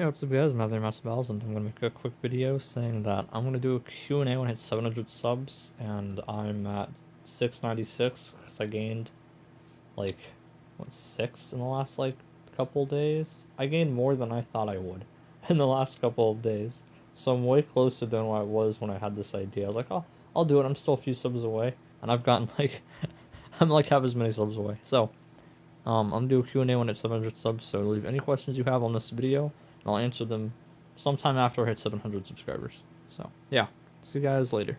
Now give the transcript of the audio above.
Hey, what's up guys, I'm out there MasterBells, and I'm going to make a quick video saying that I'm going to do a Q&A when I hit 700 subs, and I'm at 696, because I gained, like, what, 6 in the last, like, couple days? I gained more than I thought I would in the last couple of days, so I'm way closer than what I was when I had this idea. I was like, oh, I'll do it, I'm still a few subs away, and I've gotten, like, I'm, like, half as many subs away. So, I'm going to do a Q&A when it's 700 subs, so leave any questions you have on this video. I'll answer them sometime after I hit 700 subscribers. So, yeah. See you guys later.